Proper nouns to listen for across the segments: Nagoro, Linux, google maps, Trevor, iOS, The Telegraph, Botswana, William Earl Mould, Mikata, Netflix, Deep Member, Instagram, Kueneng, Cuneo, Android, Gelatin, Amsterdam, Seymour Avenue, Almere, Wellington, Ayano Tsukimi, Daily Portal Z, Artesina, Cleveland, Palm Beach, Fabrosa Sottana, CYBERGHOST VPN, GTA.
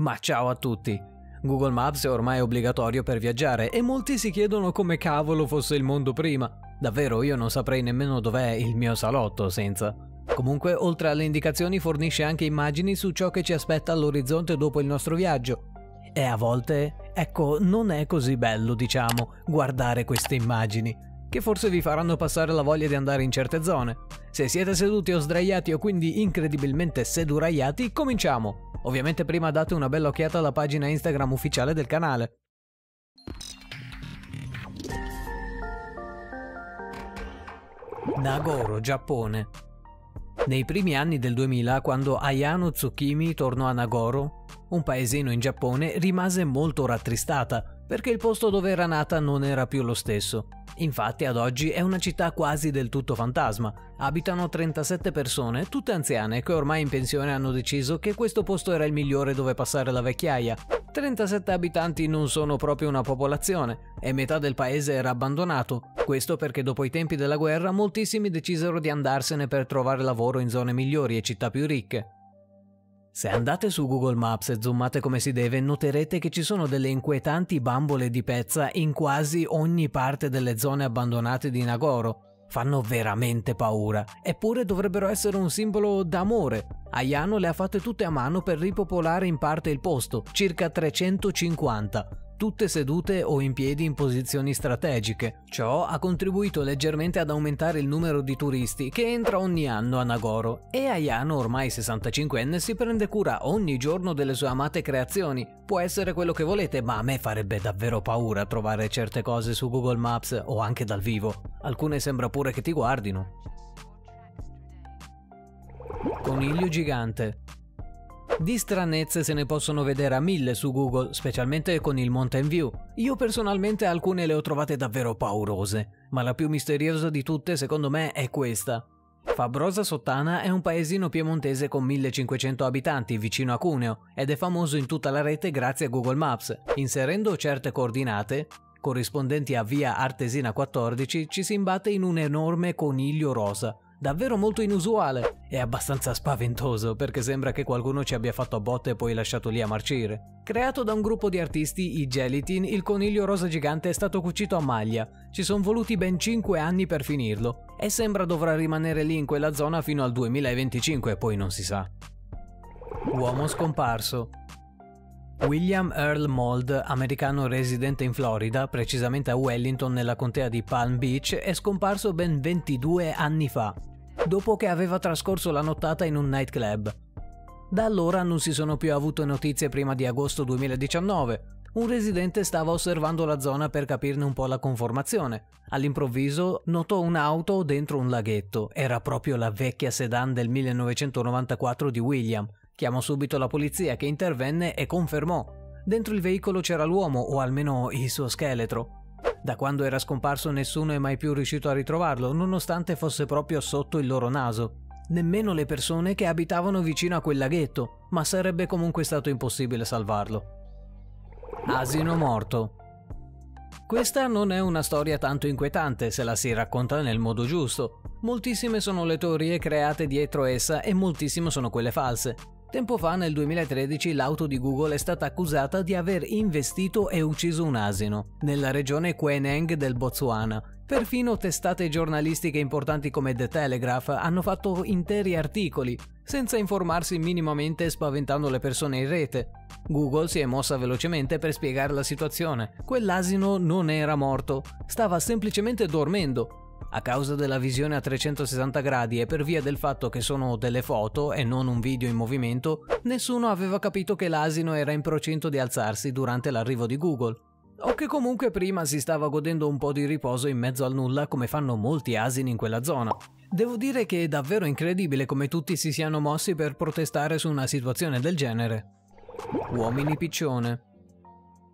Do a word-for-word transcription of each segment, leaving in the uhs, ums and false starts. Ma ciao a tutti! Google Maps è ormai obbligatorio per viaggiare e molti si chiedono come cavolo fosse il mondo prima. Davvero io non saprei nemmeno dov'è il mio salotto senza. Comunque, oltre alle indicazioni, fornisce anche immagini su ciò che ci aspetta all'orizzonte dopo il nostro viaggio. E a volte, ecco, non è così bello, diciamo, guardare queste immagini, che forse vi faranno passare la voglia di andare in certe zone. Se siete seduti o sdraiati o quindi incredibilmente seduraiati, cominciamo! Ovviamente prima date una bella occhiata alla pagina Instagram ufficiale del canale. Nagoro, Giappone. Nei primi anni del duemila, quando Ayano Tsukimi tornò a Nagoro, un paesino in Giappone, rimase molto rattristata, perché il posto dove era nata non era più lo stesso. Infatti ad oggi è una città quasi del tutto fantasma. Abitano trentasette persone, tutte anziane, che ormai in pensione hanno deciso che questo posto era il migliore dove passare la vecchiaia. trentasette abitanti non sono proprio una popolazione, e metà del paese era abbandonato. Questo perché dopo i tempi della guerra moltissimi decisero di andarsene per trovare lavoro in zone migliori e città più ricche. Se andate su Google Maps e zoomate come si deve, noterete che ci sono delle inquietanti bambole di pezza in quasi ogni parte delle zone abbandonate di Nagoro. Fanno veramente paura, eppure dovrebbero essere un simbolo d'amore. Ayano le ha fatte tutte a mano per ripopolare in parte il posto, circa trecentocinquanta. Tutte sedute o in piedi in posizioni strategiche. Ciò ha contribuito leggermente ad aumentare il numero di turisti che entra ogni anno a Nagoro, e Ayano, ormai sessantacinquenne, si prende cura ogni giorno delle sue amate creazioni. Può essere quello che volete, ma a me farebbe davvero paura trovare certe cose su Google Maps o anche dal vivo. Alcune sembra pure che ti guardino. Coniglio gigante. Di stranezze se ne possono vedere a mille su Google, specialmente con il Mountain View. Io personalmente alcune le ho trovate davvero paurose, ma la più misteriosa di tutte secondo me è questa. Fabrosa Sottana è un paesino piemontese con millecinquecento abitanti vicino a Cuneo ed è famoso in tutta la rete grazie a Google Maps. Inserendo certe coordinate, corrispondenti a via Artesina quattordici, ci si imbatte in un enorme coniglio rosa. Davvero molto inusuale e abbastanza spaventoso, perché sembra che qualcuno ci abbia fatto a botte e poi lasciato lì a marcire. Creato da un gruppo di artisti, i Gelatin, il coniglio rosa gigante è stato cucito a maglia. Ci sono voluti ben cinque anni per finirlo e sembra dovrà rimanere lì in quella zona fino al duemilaventicinque, poi non si sa. Uomo scomparso. William Earl Mould, americano residente in Florida, precisamente a Wellington nella contea di Palm Beach, è scomparso ben ventidue anni fa, dopo che aveva trascorso la nottata in un nightclub. Da allora non si sono più avute notizie prima di agosto duemiladiciannove. Un residente stava osservando la zona per capirne un po' la conformazione. All'improvviso notò un'auto dentro un laghetto. Era proprio la vecchia sedan del millenovecentonovantaquattro di William. Chiamò subito la polizia, che intervenne e confermò. Dentro il veicolo c'era l'uomo, o almeno il suo scheletro. Da quando era scomparso nessuno è mai più riuscito a ritrovarlo, nonostante fosse proprio sotto il loro naso. Nemmeno le persone che abitavano vicino a quel laghetto, ma sarebbe comunque stato impossibile salvarlo. Asino morto. Questa non è una storia tanto inquietante se la si racconta nel modo giusto. Moltissime sono le teorie create dietro essa e moltissime sono quelle false. Tempo fa, nel duemilatredici, l'auto di Google è stata accusata di aver investito e ucciso un asino, nella regione Kueneng del Botswana. Perfino testate giornalistiche importanti come The Telegraph hanno fatto interi articoli, senza informarsi minimamente e spaventando le persone in rete. Google si è mossa velocemente per spiegare la situazione. Quell'asino non era morto, stava semplicemente dormendo. A causa della visione a trecentosessanta gradi e per via del fatto che sono delle foto e non un video in movimento, nessuno aveva capito che l'asino era in procinto di alzarsi durante l'arrivo di Google, o che comunque prima si stava godendo un po' di riposo in mezzo al nulla, come fanno molti asini in quella zona. Devo dire che è davvero incredibile come tutti si siano mossi per protestare su una situazione del genere. Uomini piccione.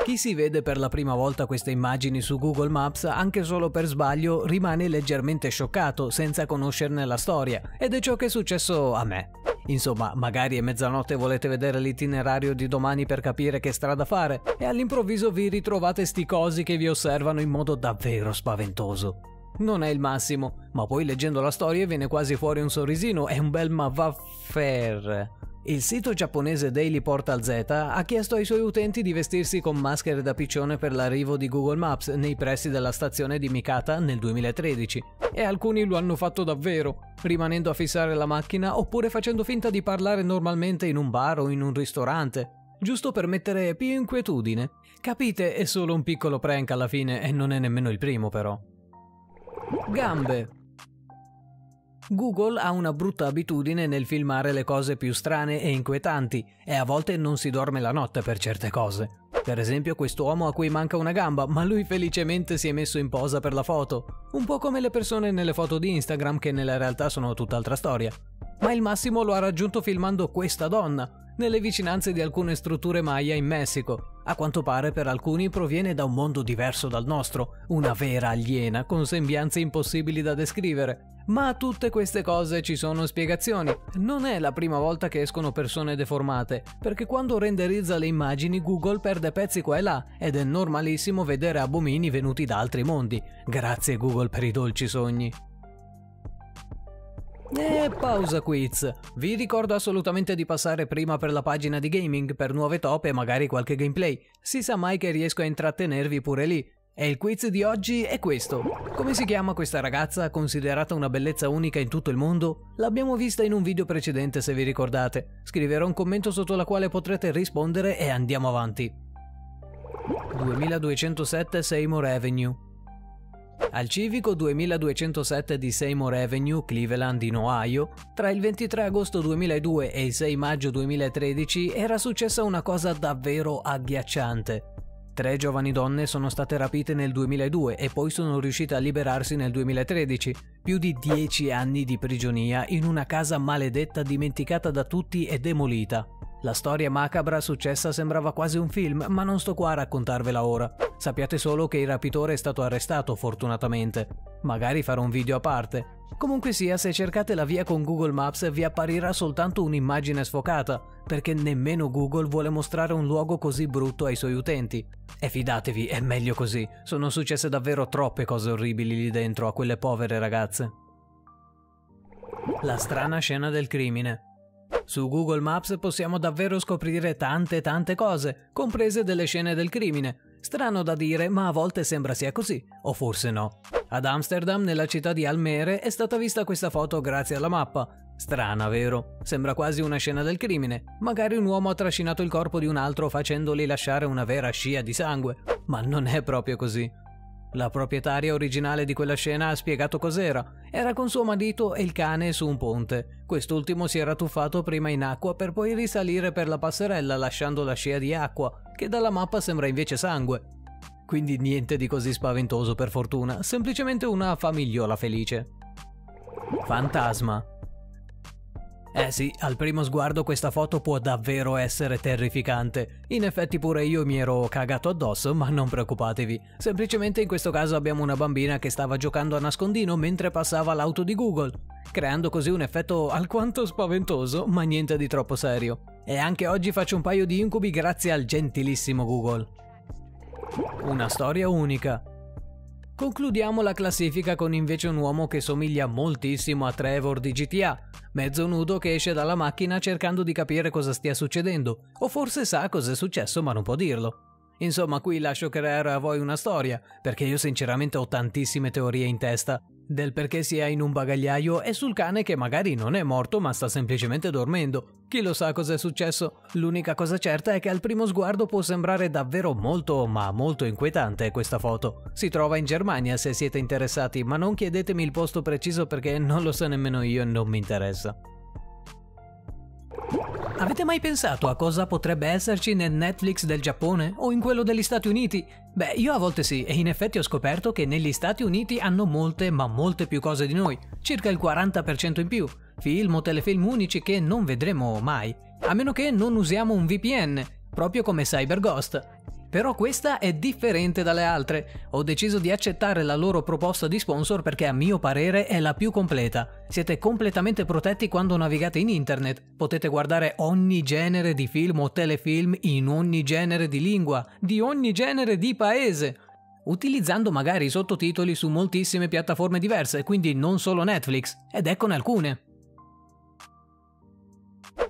Chi si vede per la prima volta queste immagini su Google Maps, anche solo per sbaglio, rimane leggermente scioccato senza conoscerne la storia, ed è ciò che è successo a me. Insomma, magari è mezzanotte e volete vedere l'itinerario di domani per capire che strada fare, e all'improvviso vi ritrovate sti cosi che vi osservano in modo davvero spaventoso. Non è il massimo, ma poi leggendo la storia viene quasi fuori un sorrisino e un bel ma vaffer. Il sito giapponese Daily Portal Z ha chiesto ai suoi utenti di vestirsi con maschere da piccione per l'arrivo di Google Maps nei pressi della stazione di Mikata nel duemilatredici, e alcuni lo hanno fatto davvero, rimanendo a fissare la macchina oppure facendo finta di parlare normalmente in un bar o in un ristorante, giusto per mettere più inquietudine. Capite, è solo un piccolo prank alla fine e non è nemmeno il primo però. Gambe. Google ha una brutta abitudine nel filmare le cose più strane e inquietanti, e a volte non si dorme la notte per certe cose. Per esempio quest'uomo a cui manca una gamba, ma lui felicemente si è messo in posa per la foto. Un po' come le persone nelle foto di Instagram, che nella realtà sono tutt'altra storia. Ma il massimo lo ha raggiunto filmando questa donna, nelle vicinanze di alcune strutture Maya in Messico. A quanto pare per alcuni proviene da un mondo diverso dal nostro, una vera aliena con sembianze impossibili da descrivere. Ma a tutte queste cose ci sono spiegazioni. Non è la prima volta che escono persone deformate, perché quando renderizza le immagini Google perde pezzi qua e là, ed è normalissimo vedere abomini venuti da altri mondi. Grazie Google per i dolci sogni. E pausa quiz. Vi ricordo assolutamente di passare prima per la pagina di gaming per nuove top e magari qualche gameplay. Si sa mai che riesco a intrattenervi pure lì. E il quiz di oggi è questo. Come si chiama questa ragazza, considerata una bellezza unica in tutto il mondo? L'abbiamo vista in un video precedente, se vi ricordate. Scriverò un commento sotto la quale potrete rispondere e andiamo avanti. duemiladuecentosette Seymour Avenue. Al civico duemiladuecentosette di Seymour Avenue, Cleveland, in Ohio, tra il ventitré agosto duemiladue e il sei maggio duemilatredici era successa una cosa davvero agghiacciante. Tre giovani donne sono state rapite nel duemiladue e poi sono riuscite a liberarsi nel duemilatredici, più di dieci anni di prigionia in una casa maledetta dimenticata da tutti e demolita. La storia macabra successa sembrava quasi un film, ma non sto qua a raccontarvela ora. Sappiate solo che il rapitore è stato arrestato, fortunatamente. Magari farò un video a parte. Comunque sia, se cercate la via con Google Maps vi apparirà soltanto un'immagine sfocata, perché nemmeno Google vuole mostrare un luogo così brutto ai suoi utenti. E fidatevi, è meglio così. Sono successe davvero troppe cose orribili lì dentro a quelle povere ragazze. La strana scena del crimine. Su Google Maps possiamo davvero scoprire tante tante cose, comprese delle scene del crimine. Strano da dire, ma a volte sembra sia così, o forse no. Ad Amsterdam, nella città di Almere, è stata vista questa foto grazie alla mappa. Strana, vero? Sembra quasi una scena del crimine. Magari un uomo ha trascinato il corpo di un altro facendoli lasciare una vera scia di sangue, ma non è proprio così. La proprietaria originale di quella scena ha spiegato cos'era. Era con suo marito e il cane su un ponte. Quest'ultimo si era tuffato prima in acqua per poi risalire per la passerella lasciando la scia di acqua, che dalla mappa sembra invece sangue. Quindi niente di così spaventoso per fortuna, semplicemente una famigliola felice. Fantasma. Eh sì, al primo sguardo questa foto può davvero essere terrificante. In effetti pure io mi ero cagato addosso, ma non preoccupatevi. Semplicemente in questo caso abbiamo una bambina che stava giocando a nascondino mentre passava l'auto di Google, creando così un effetto alquanto spaventoso, ma niente di troppo serio. E anche oggi faccio un paio di incubi grazie al gentilissimo Google. Una storia unica. Concludiamo la classifica con invece un uomo che somiglia moltissimo a Trevor di G T A, mezzo nudo che esce dalla macchina cercando di capire cosa stia succedendo, o forse sa cosa è successo ma non può dirlo. Insomma, qui lascio creare a voi una storia, perché io sinceramente ho tantissime teorie in testa, del perché sia in un bagagliaio e sul cane che magari non è morto ma sta semplicemente dormendo. Chi lo sa cosa è successo? L'unica cosa certa è che al primo sguardo può sembrare davvero molto ma molto inquietante questa foto. Si trova in Germania se siete interessati, ma non chiedetemi il posto preciso perché non lo so nemmeno io e non mi interessa. Avete mai pensato a cosa potrebbe esserci nel Netflix del Giappone o in quello degli Stati Uniti? Beh, io a volte sì, e in effetti ho scoperto che negli Stati Uniti hanno molte ma molte più cose di noi, circa il quaranta per cento in più, film o telefilm unici che non vedremo mai, a meno che non usiamo un V P N, proprio come CyberGhost. Però questa è differente dalle altre. Ho deciso di accettare la loro proposta di sponsor perché a mio parere è la più completa. Siete completamente protetti quando navigate in internet, potete guardare ogni genere di film o telefilm in ogni genere di lingua, di ogni genere di paese. utilizzando magari i sottotitoli su moltissime piattaforme diverse, quindi non solo Netflix, ed eccone alcune.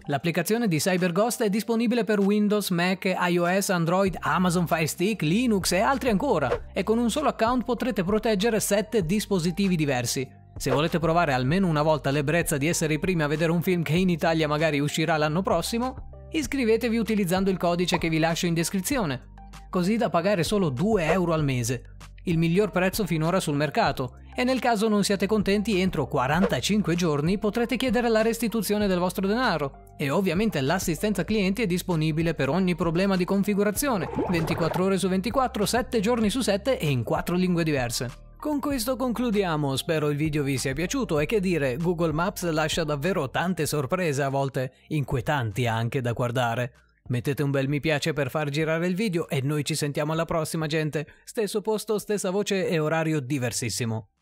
L'applicazione di CyberGhost è disponibile per Windows, Mac, iOS, Android, Amazon Fire Stick, Linux e altri ancora, e con un solo account potrete proteggere sette dispositivi diversi. Se volete provare almeno una volta l'ebbrezza di essere i primi a vedere un film che in Italia magari uscirà l'anno prossimo, iscrivetevi utilizzando il codice che vi lascio in descrizione, così da pagare solo due euro al mese, il miglior prezzo finora sul mercato. E nel caso non siate contenti, entro quarantacinque giorni potrete chiedere la restituzione del vostro denaro. E ovviamente l'assistenza clienti è disponibile per ogni problema di configurazione, ventiquattro ore su ventiquattro, sette giorni su sette e in quattro lingue diverse. Con questo concludiamo, spero il video vi sia piaciuto e che dire, Google Maps lascia davvero tante sorprese, a volte inquietanti anche da guardare. Mettete un bel mi piace per far girare il video e noi ci sentiamo alla prossima, gente. Stesso posto, stessa voce e orario diversissimo.